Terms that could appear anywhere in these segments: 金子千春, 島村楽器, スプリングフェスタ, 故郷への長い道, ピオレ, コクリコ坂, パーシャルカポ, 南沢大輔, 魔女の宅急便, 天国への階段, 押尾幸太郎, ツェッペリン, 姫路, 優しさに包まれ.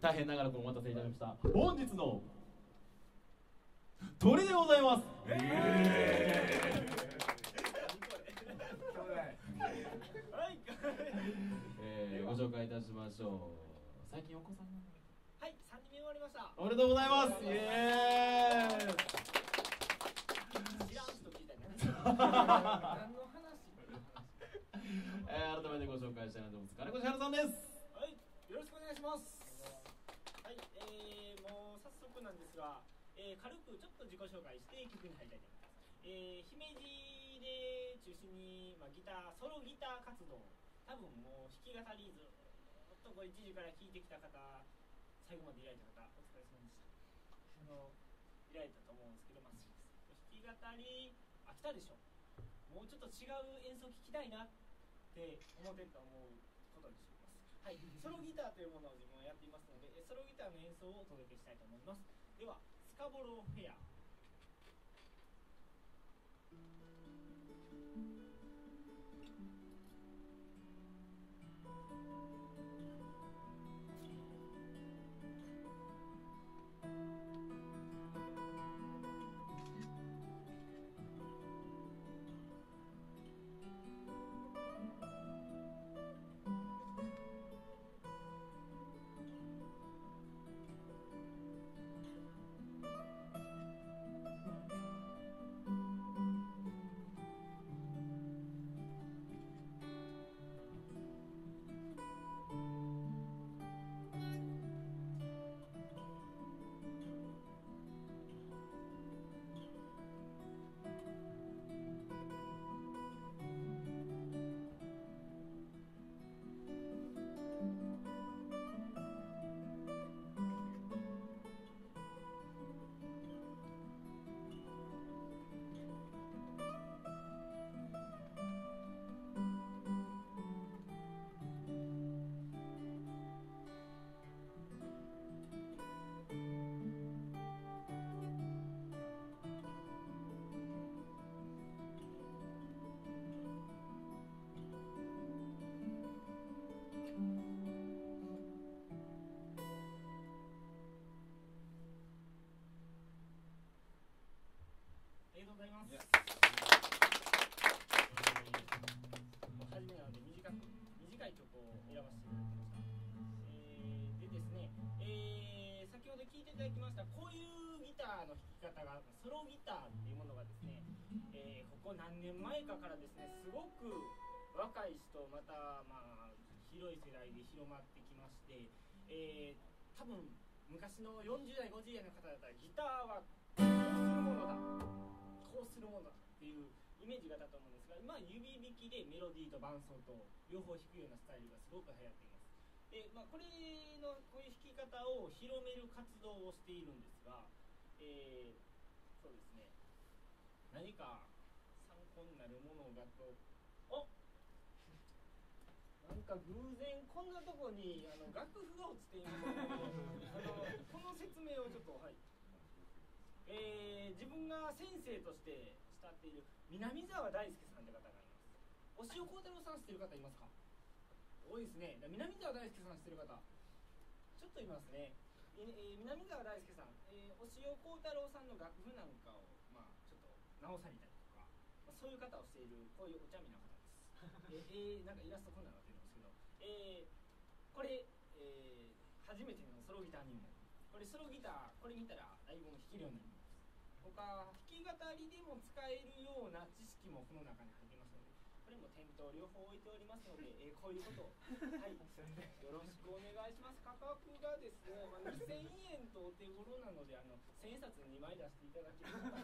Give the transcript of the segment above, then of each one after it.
大変長らくお待たせいたしました。本日の鳥でございます。ご紹介いたしましょう。最近お子さんのはい、3人目終わりました。おめでとうございます。イエーイ。知らん人聞いたよね。何の話。改めてご紹介したいなと思います。金子千春さんです。はい、よろしくお願いします。はい、もう早速なんですが、軽くちょっと自己紹介して曲に入りたいと思います。姫路で中心に、ギターソロギター活動、多分もう弾き語りずっとこれ1時から聴いてきた方、最後までいられた方お疲れ様でした。いられたと思うんですけど、弾き語り飽きたでしょ。もうちょっと違う演奏聴きたいなって思ってると思うことにしています。はい、ソロギターというものを自分はやっていますので、ソロギターの演奏をお届けしたいと思います。ではスカボローフェア。ありがとうございます。初めなので短く短い曲を選ばせていただきました。でですね、先ほど聴いていただきましたこういうギターの弾き方がソロギターっていうものがですね、ここ何年前かからですね、すごく若い人また広い世代で広まってきまして、多分昔の40代50代の方だったらギターはこうするものだ。こうするものっていうイメージがだと思うんですが、今指弾きでメロディーと伴奏と両方弾くようなスタイルがすごく流行っています。で、こういう弾き方を広める活動をしているんですが、そうですね、何か参考になるものだと、なんか偶然こんなとこに楽譜が落ちていますのでこの説明をちょっと、はい、自分が先生として慕っている南沢大輔さんという方がいます。押尾幸太郎さん知ってる方いますか？多いですね。南沢大輔さん知ってる方ちょっといますね。南沢大輔さん、押尾幸太郎さんの楽譜なんかを、ちょっと直されたりとか、そういう方をしている、こういうお茶目な方ですなんかイラストこんなのが出るんですけど、これ、初めてのソロギター入門。これソロギター、これ見たらライブも弾けるようになります。他弾き語りでも使えるような知識もこの中に入ってますので、これも店頭両方置いておりますので、こういうことを、はい、よろしくお願いします。価格がですね、2000円とお手頃なので、1000円札2枚出していただければ、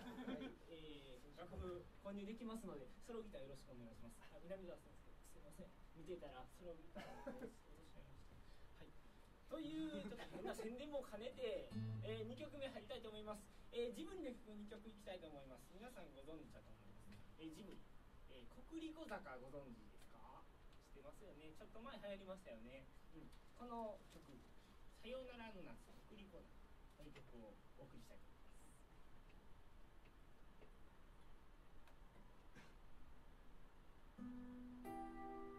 楽譜購入できますので、ソロギターよろしくお願いします。南沢さんですけど、すいません、見てたらソロギターを落としちゃいました。はい、というちょっと変な宣伝も兼ねて、2曲目入りたいと思います。ジブリの曲2曲いきたいと思います。皆さんご存知だと思います。ジブリ、コクリコ坂ご存知ですか？知ってますよね。ちょっと前流行りましたよね。うん、この曲、さよならの夏、コクリコ坂という曲をお送りしたいと思います。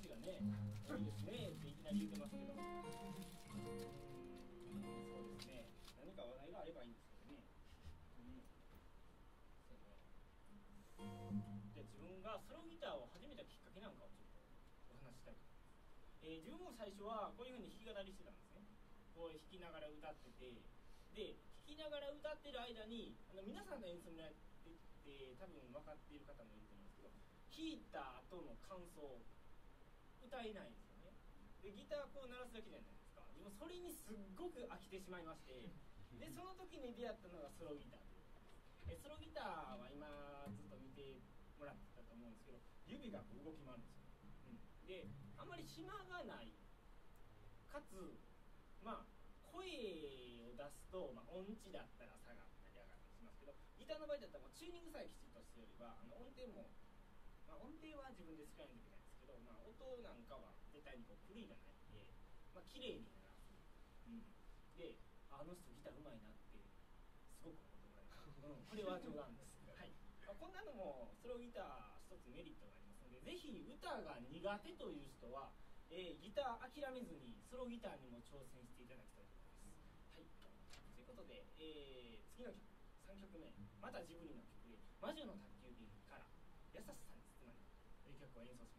話がね、多いですねっていきなり言ってますけど、そうですね、何か話題があればいいんですけどね。で、自分がソロギターを始めたきっかけなんかをちょっとお話ししたいと思います。自分も最初はこういうふうに弾き語りしてたんですね。こう弾きながら歌ってて、で、弾きながら歌ってる間に、皆さんの演奏もやってて、多分分かっている方もいると思うんですけど、弾いた後の感想、歌えないんですよね。で、ギターこう鳴らすだけじゃないですか。自分それにすっごく飽きてしまいまして、で、その時に出会ったのがソロギター。ソロギターは今ずっと見てもらってたと思うんですけど、指がこう動き回るんですよ、で、あんまり暇がないかつ、まあ、声を出すと、音痴だったら下がったり上がったりしますけど、ギターの場合だったらチューニングさえきちっとしてよりは、音程も、音程は自分で使えないといけないんですけど、音なんかは絶対にこう狂いがないんで、綺麗に鳴らす、で、あの人ギターうまいなってすごく思ってもらいますこれは冗談ですはい、こんなのもソロギター一つメリットがありますので、ぜひ歌が苦手という人は、ギター諦めずにソロギターにも挑戦していただきたいと思います。はい、ということで、次の曲3曲目、またジブリの曲で「魔女の宅急便」から「優しさに包まれ」という曲を演奏します。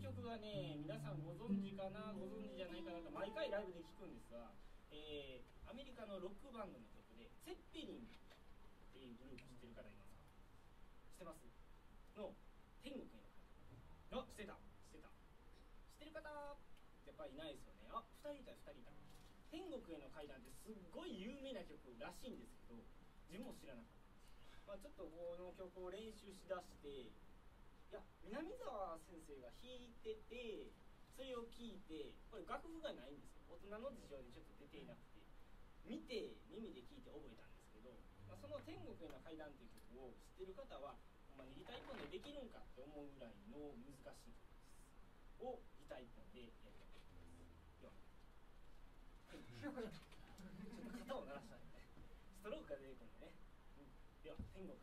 曲がね、皆さんご存知かな、ご存知じゃないかなと、毎回ライブで聴くんですが、アメリカのロックバンドの曲で、ツェッペリンっていうグループ知ってる方いますか？知ってますの、天国への方。知ってた。知ってる方ってやっぱりいないですよね。あ、2人いた。天国への階段ってすっごい有名な曲らしいんですけど、自分も知らなかった。まあ、ちょっとこの曲を練習しだして、いや、南沢先生が弾いてて、それを聴いて、これ楽譜がないんですよ。大人の事情でちょっと出ていなくて、見て、耳で聴いて覚えたんですけど、まあ、その天国への階段っていう曲を知ってる方は、まあ、ギター一本でできるんかって思うぐらいの難しい曲です。をギター一本でやるよ。ちょっと肩を鳴らしたんで、ね、ストロークが出てくるんでね。では、天国。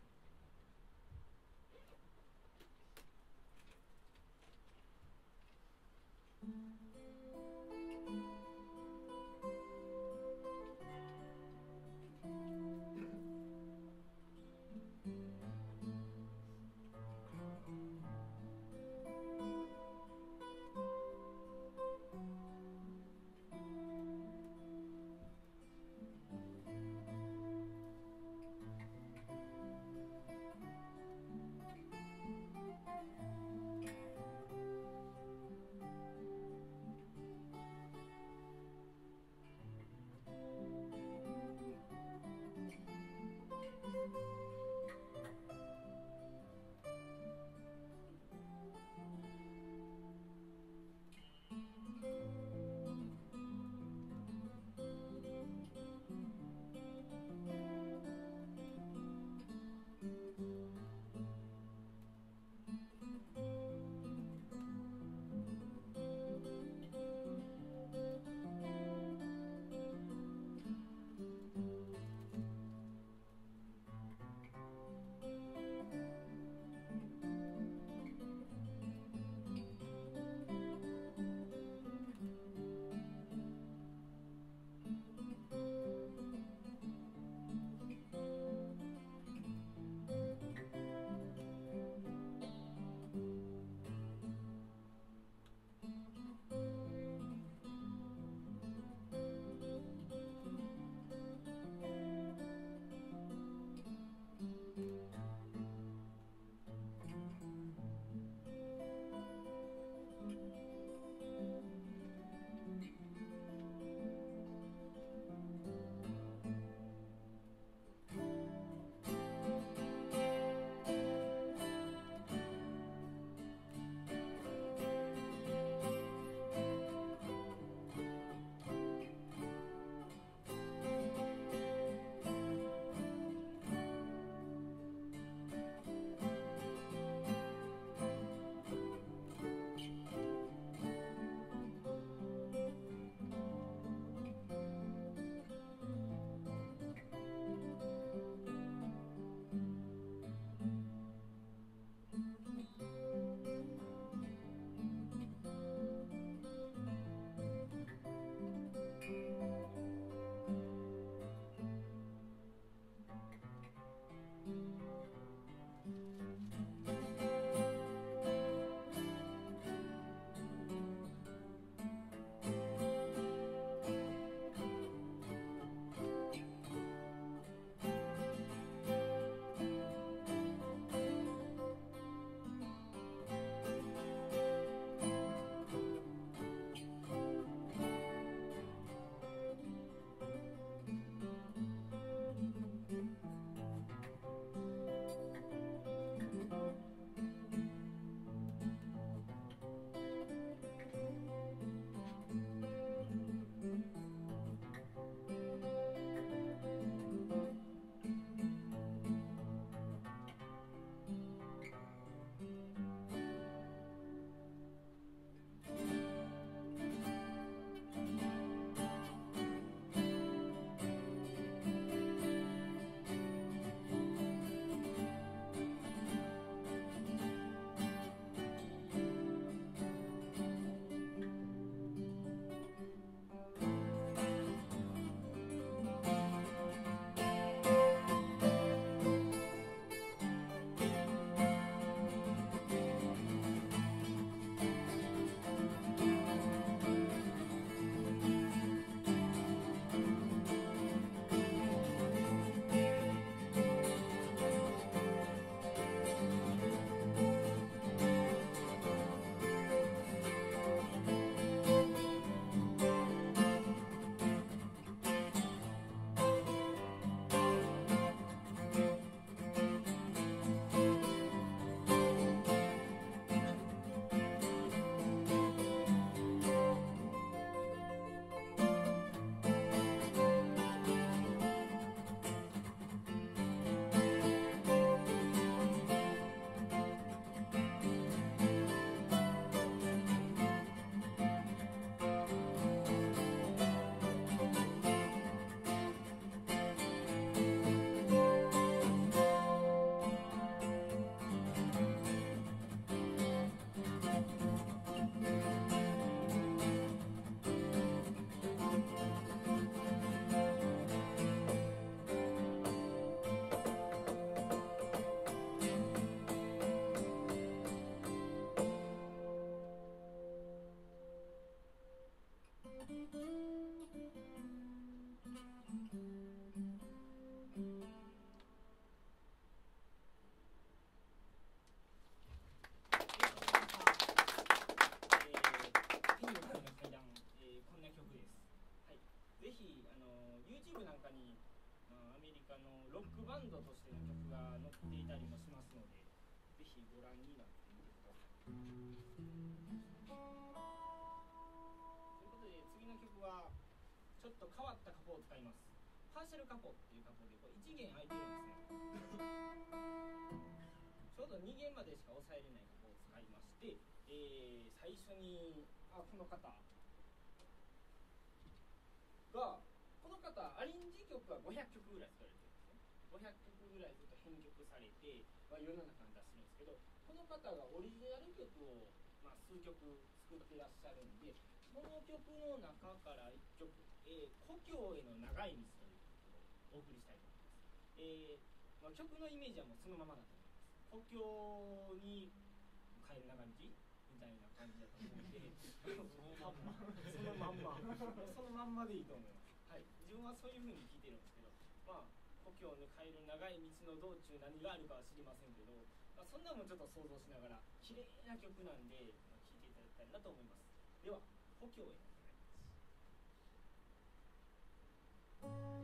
ロックバンドとしての曲が載っていたりもしますので、ぜひご覧になってみてください。ということで次の曲はちょっと変わったカポを使います。パーシャルカポっていうカポで、これ1弦空いてるんですねちょうど2弦までしか抑えれないカポを使いまして、最初にこの方アレンジ曲は500曲ぐらい作られてるんですね。500曲ぐらいずっと編曲されて、世の中に出してるんですけど、この方がオリジナル曲を、数曲作ってらっしゃるんで、この曲の中から1曲「故郷への長い道」という曲をお送りしたいと思います。曲のイメージはもうそのままだと思います。故郷に帰る長い道みたいな感じだと思うんでそのまんまでいいと思います。はい、自分はそういう風に聞いてるんですけど、故郷に帰る長い道の道中何があるかは知りませんけど、そんなのもちょっと想像しながら綺麗な曲なんで、聴いていただきたいなと思います。では故郷への長い道。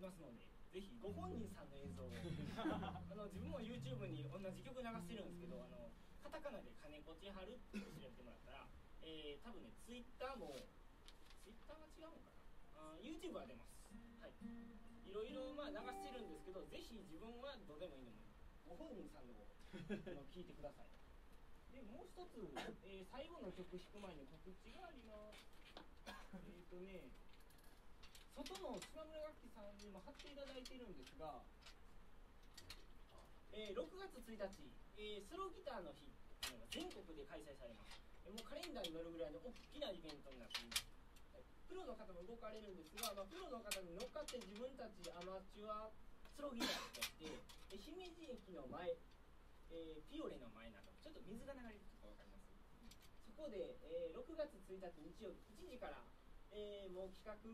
ますので、ぜひご本人さんの映像を自分も YouTube に同じ曲流してるんですけど、カタカナで金子千春って調べてもらったら、多分ね、Twitter が違うのかな、YouTube は出ます。はい。いろいろまあ流してるんですけど、ぜひ自分はどうでもいいので、ご本人さんの方を聞いてください。で、もう一つ、最後の曲弾く前に告知があります。外の島村楽器さんにも貼っていただいているんですが、6月1日、スローギターの日っていうのが全国で開催されます。もうカレンダーに載るぐらいの大きなイベントになっています。プロの方も動かれるんですが、プロの方に乗っかって自分たちアマチュアスローギターとして姫路駅の前、ピオレの前などちょっと水が流れてると分かります。そこで、6月1日日曜日1時から、もう企画決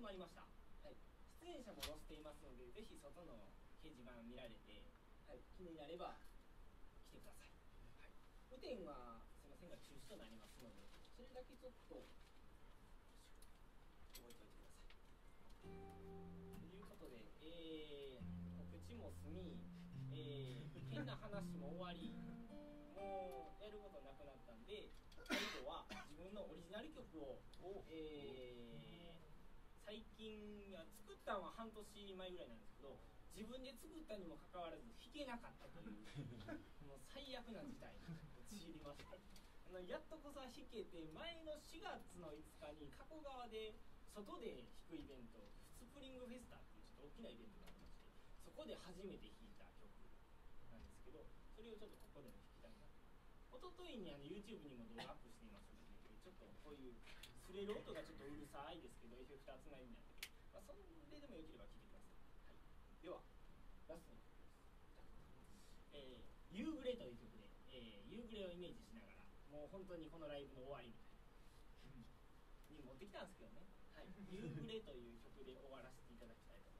まりました。はい、出演者も載せていますので、ぜひ外の掲示板見られて、はい、気になれば来てください。はい、雨天はすいませんが中止となりますので、それだけちょっと覚えておいてください。ということで、告知も済み、変な話も終わり、もうやることなくなったんで、最後は自分のオリジナル曲を、最近作ったのは半年前ぐらいなんですけど、自分で作ったにもかかわらず弾けなかったというもう最悪な事態に陥りました。やっとこそ弾けて、前の4月の5日に加古川で外で弾くイベント、スプリングフェスタっていうちょっと大きなイベントがありまして、そこで初めて弾いた曲なんですけど、それをちょっとここでも弾きたいなと。一昨日にYouTube にも動画アップしていますので、ちょっとこういう擦れる音がちょっとうるさいですけど、エフェクターつないでないので、それでもよければ聴いてください。はい、ではラストに、夕暮れという曲で、夕暮れをイメージしながら、もう本当にこのライブの終わりみたいに持ってきたんですけどね、はい、夕暮れという曲で終わらせていただきたいと思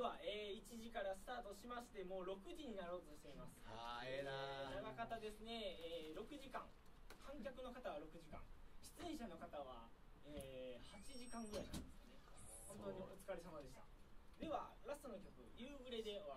います。では、1時からスタートしまして、もう6時になろうとしています。長かったですね。6時間、観客の方は6時間、出演者の方は、8時間ぐらいなんですかね。本当にお疲れ様でした。ではラストの曲、夕暮れで終わ